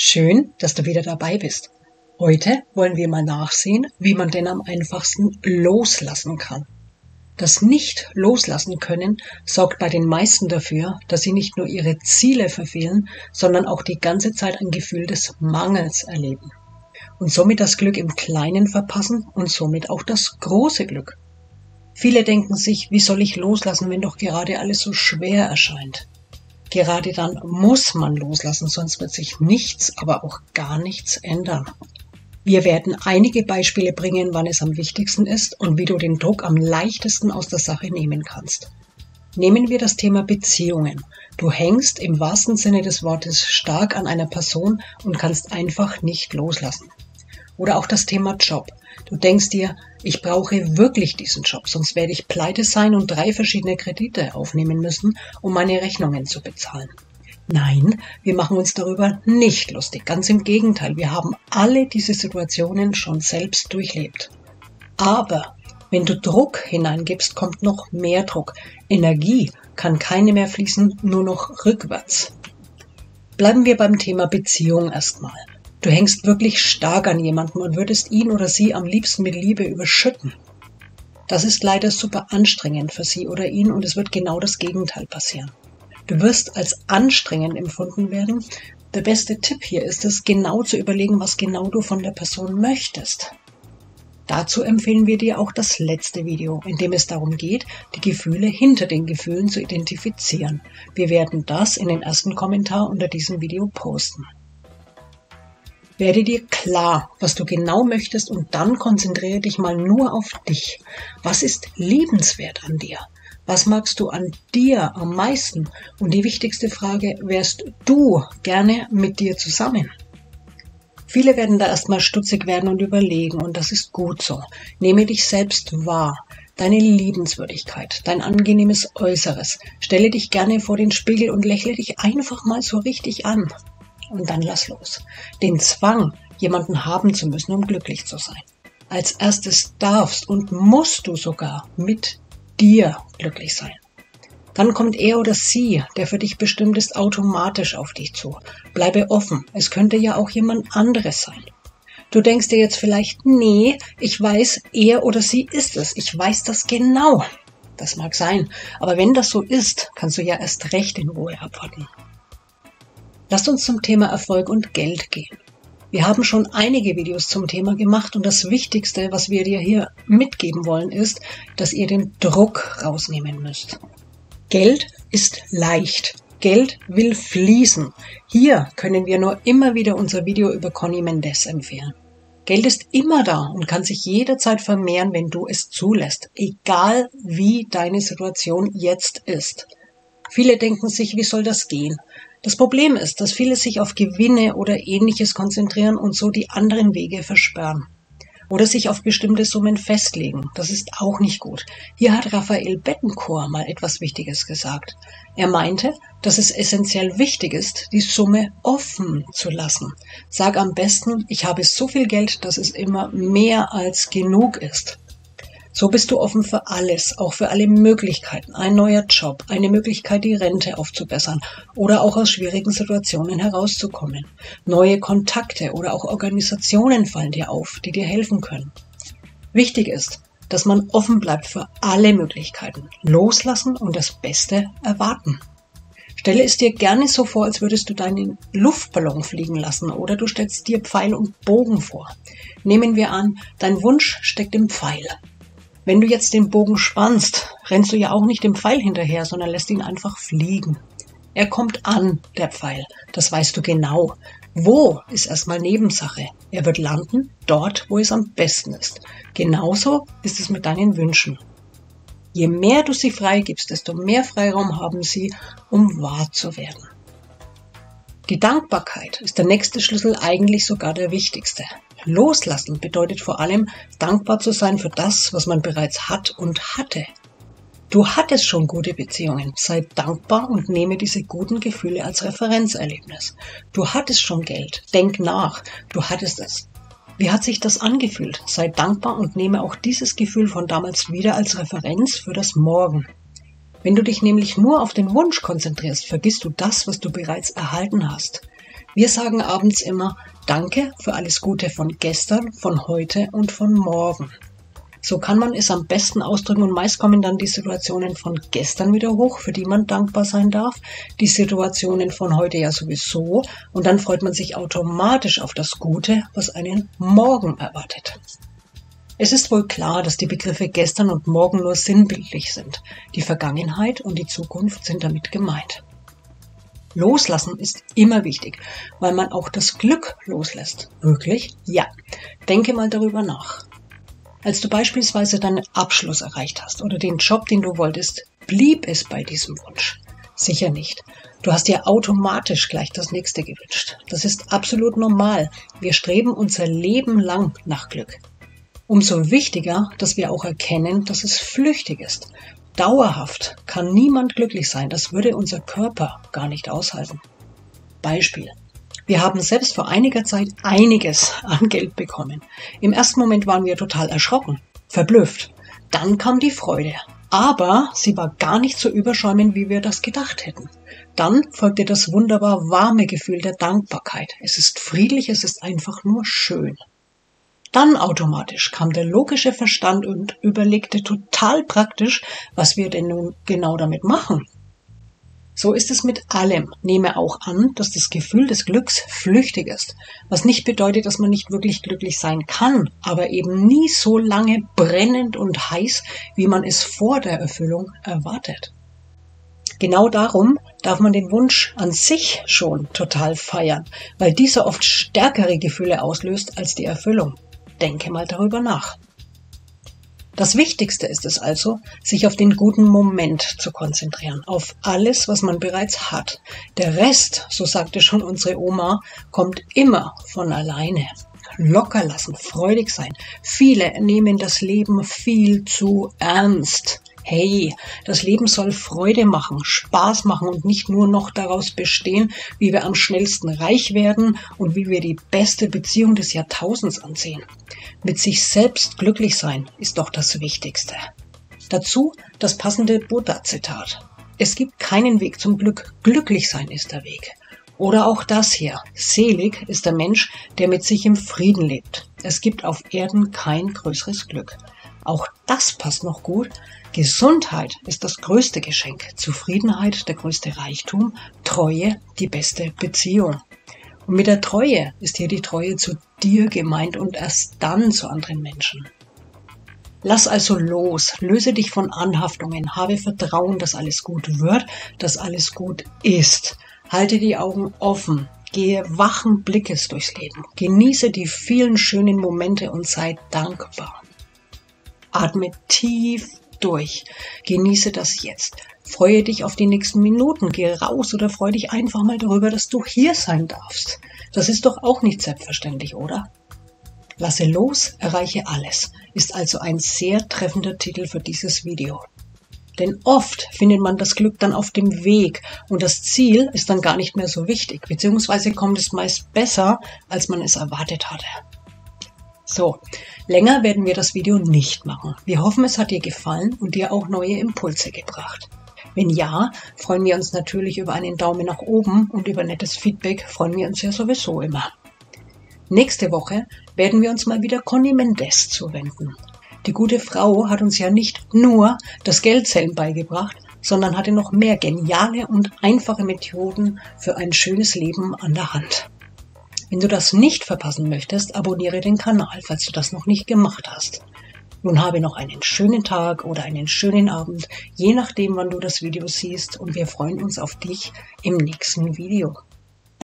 Schön, dass du wieder dabei bist. Heute wollen wir mal nachsehen, wie man denn am einfachsten loslassen kann. Das Nicht-Loslassen-Können sorgt bei den meisten dafür, dass sie nicht nur ihre Ziele verfehlen, sondern auch die ganze Zeit ein Gefühl des Mangels erleben. Und somit das Glück im Kleinen verpassen und somit auch das große Glück. Viele denken sich, wie soll ich loslassen, wenn doch gerade alles so schwer erscheint. Gerade dann muss man loslassen, sonst wird sich nichts, aber auch gar nichts ändern. Wir werden einige Beispiele bringen, wann es am wichtigsten ist und wie du den Druck am leichtesten aus der Sache nehmen kannst. Nehmen wir das Thema Beziehungen. Du hängst im wahrsten Sinne des Wortes stark an einer Person und kannst einfach nicht loslassen. Oder auch das Thema Job. Du denkst dir, ich brauche wirklich diesen Job, sonst werde ich pleite sein und 3 verschiedene Kredite aufnehmen müssen, um meine Rechnungen zu bezahlen. Nein, wir machen uns darüber nicht lustig. Ganz im Gegenteil, wir haben alle diese Situationen schon selbst durchlebt. Aber wenn du Druck hineingibst, kommt noch mehr Druck. Energie kann keine mehr fließen, nur noch rückwärts. Bleiben wir beim Thema Beziehung erstmal. Du hängst wirklich stark an jemandem und würdest ihn oder sie am liebsten mit Liebe überschütten. Das ist leider super anstrengend für sie oder ihn und es wird genau das Gegenteil passieren. Du wirst als anstrengend empfunden werden. Der beste Tipp hier ist es, genau zu überlegen, was genau du von der Person möchtest. Dazu empfehlen wir dir auch das letzte Video, in dem es darum geht, die Gefühle hinter den Gefühlen zu identifizieren. Wir werden das in den ersten Kommentar unter diesem Video posten. Werde dir klar, was du genau möchtest und dann konzentriere dich mal nur auf dich. Was ist liebenswert an dir? Was magst du an dir am meisten? Und die wichtigste Frage, wärst du gerne mit dir zusammen? Viele werden da erstmal stutzig werden und überlegen und das ist gut so. Nehme dich selbst wahr, deine Liebenswürdigkeit, dein angenehmes Äußeres. Stelle dich gerne vor den Spiegel und lächle dich einfach mal so richtig an. Und dann lass los. Den Zwang, jemanden haben zu müssen, um glücklich zu sein. Als erstes darfst und musst du sogar mit dir glücklich sein. Dann kommt er oder sie, der für dich bestimmt ist, automatisch auf dich zu. Bleibe offen, es könnte ja auch jemand anderes sein. Du denkst dir jetzt vielleicht, nee, ich weiß, er oder sie ist es. Ich weiß das genau. Das mag sein, aber wenn das so ist, kannst du ja erst recht in Ruhe abwarten. Lasst uns zum Thema Erfolg und Geld gehen. Wir haben schon einige Videos zum Thema gemacht und das Wichtigste, was wir dir hier mitgeben wollen, ist, dass ihr den Druck rausnehmen müsst. Geld ist leicht. Geld will fließen. Hier können wir nur immer wieder unser Video über Conny Mendez empfehlen. Geld ist immer da und kann sich jederzeit vermehren, wenn du es zulässt, egal wie deine Situation jetzt ist. Viele denken sich, wie soll das gehen? Das Problem ist, dass viele sich auf Gewinne oder Ähnliches konzentrieren und so die anderen Wege versperren. Oder sich auf bestimmte Summen festlegen. Das ist auch nicht gut. Hier hat Raphael Bettenkor mal etwas Wichtiges gesagt. Er meinte, dass es essentiell wichtig ist, die Summe offen zu lassen. Sag am besten, ich habe so viel Geld, dass es immer mehr als genug ist. So bist du offen für alles, auch für alle Möglichkeiten, ein neuer Job, eine Möglichkeit, die Rente aufzubessern oder auch aus schwierigen Situationen herauszukommen. Neue Kontakte oder auch Organisationen fallen dir auf, die dir helfen können. Wichtig ist, dass man offen bleibt für alle Möglichkeiten, loslassen und das Beste erwarten. Stelle es dir gerne so vor, als würdest du deinen Luftballon fliegen lassen oder du stellst dir Pfeil und Bogen vor. Nehmen wir an, dein Wunsch steckt im Pfeil. Wenn du jetzt den Bogen spannst, rennst du ja auch nicht dem Pfeil hinterher, sondern lässt ihn einfach fliegen. Er kommt an, der Pfeil, das weißt du genau. Wo ist erstmal Nebensache. Er wird landen, dort, wo es am besten ist. Genauso ist es mit deinen Wünschen. Je mehr du sie freigibst, desto mehr Freiraum haben sie, um wahr zu werden. Die Dankbarkeit ist der nächste Schlüssel, eigentlich sogar der wichtigste. Loslassen bedeutet vor allem, dankbar zu sein für das, was man bereits hat und hatte. Du hattest schon gute Beziehungen, sei dankbar und nehme diese guten Gefühle als Referenzerlebnis. Du hattest schon Geld, denk nach, du hattest es. Wie hat sich das angefühlt? Sei dankbar und nehme auch dieses Gefühl von damals wieder als Referenz für das Morgen. Wenn du dich nämlich nur auf den Wunsch konzentrierst, vergisst du das, was du bereits erhalten hast. Wir sagen abends immer Danke für alles Gute von gestern, von heute und von morgen. So kann man es am besten ausdrücken und meist kommen dann die Situationen von gestern wieder hoch, für die man dankbar sein darf, die Situationen von heute ja sowieso und dann freut man sich automatisch auf das Gute, was einen morgen erwartet. Es ist wohl klar, dass die Begriffe gestern und morgen nur sinnbildlich sind. Die Vergangenheit und die Zukunft sind damit gemeint. Loslassen ist immer wichtig, weil man auch das Glück loslässt. Möglich? Ja. Denke mal darüber nach. Als du beispielsweise deinen Abschluss erreicht hast oder den Job, den du wolltest, blieb es bei diesem Wunsch? Sicher nicht. Du hast dir automatisch gleich das nächste gewünscht. Das ist absolut normal. Wir streben unser Leben lang nach Glück. Umso wichtiger, dass wir auch erkennen, dass es flüchtig ist. Dauerhaft kann niemand glücklich sein. Das würde unser Körper gar nicht aushalten. Beispiel. Wir haben selbst vor einiger Zeit einiges an Geld bekommen. Im ersten Moment waren wir total erschrocken, verblüfft. Dann kam die Freude, aber sie war gar nicht so überschäumend, wie wir das gedacht hätten. Dann folgte das wunderbar warme Gefühl der Dankbarkeit. Es ist friedlich, es ist einfach nur schön. Dann automatisch kam der logische Verstand und überlegte total praktisch, was wir denn nun genau damit machen. So ist es mit allem. Nehme auch an, dass das Gefühl des Glücks flüchtig ist, was nicht bedeutet, dass man nicht wirklich glücklich sein kann, aber eben nie so lange brennend und heiß, wie man es vor der Erfüllung erwartet. Genau darum darf man den Wunsch an sich schon total feiern, weil dieser oft stärkere Gefühle auslöst als die Erfüllung. Denke mal darüber nach. Das Wichtigste ist es also, sich auf den guten Moment zu konzentrieren, auf alles, was man bereits hat. Der Rest, so sagte schon unsere Oma, kommt immer von alleine. Locker lassen, freudig sein. Viele nehmen das Leben viel zu ernst. Hey, das Leben soll Freude machen, Spaß machen und nicht nur noch daraus bestehen, wie wir am schnellsten reich werden und wie wir die beste Beziehung des Jahrtausends anziehen. Mit sich selbst glücklich sein ist doch das Wichtigste. Dazu das passende Buddha-Zitat. Es gibt keinen Weg zum Glück, glücklich sein ist der Weg. Oder auch das hier. Selig ist der Mensch, der mit sich im Frieden lebt. Es gibt auf Erden kein größeres Glück. Auch das passt noch gut. Gesundheit ist das größte Geschenk, Zufriedenheit der größte Reichtum, Treue die beste Beziehung. Und mit der Treue ist hier die Treue zu dir gemeint und erst dann zu anderen Menschen. Lass also los, löse dich von Anhaftungen, habe Vertrauen, dass alles gut wird, dass alles gut ist. Halte die Augen offen, gehe wachen Blickes durchs Leben, genieße die vielen schönen Momente und sei dankbar. Atme tief durch, genieße das jetzt. Freue dich auf die nächsten Minuten, geh raus oder freue dich einfach mal darüber, dass du hier sein darfst. Das ist doch auch nicht selbstverständlich, oder? Lasse los, erreiche alles, ist also ein sehr treffender Titel für dieses Video. Denn oft findet man das Glück dann auf dem Weg und das Ziel ist dann gar nicht mehr so wichtig, beziehungsweise kommt es meist besser, als man es erwartet hatte. So, länger werden wir das Video nicht machen. Wir hoffen, es hat dir gefallen und dir auch neue Impulse gebracht. Wenn ja, freuen wir uns natürlich über einen Daumen nach oben und über nettes Feedback freuen wir uns ja sowieso immer. Nächste Woche werden wir uns mal wieder Conny Mendez zuwenden. Die gute Frau hat uns ja nicht nur das Geldzählen beigebracht, sondern hatte noch mehr geniale und einfache Methoden für ein schönes Leben an der Hand. Wenn du das nicht verpassen möchtest, abonniere den Kanal, falls du das noch nicht gemacht hast. Nun habe noch einen schönen Tag oder einen schönen Abend, je nachdem, wann du das Video siehst, und wir freuen uns auf dich im nächsten Video.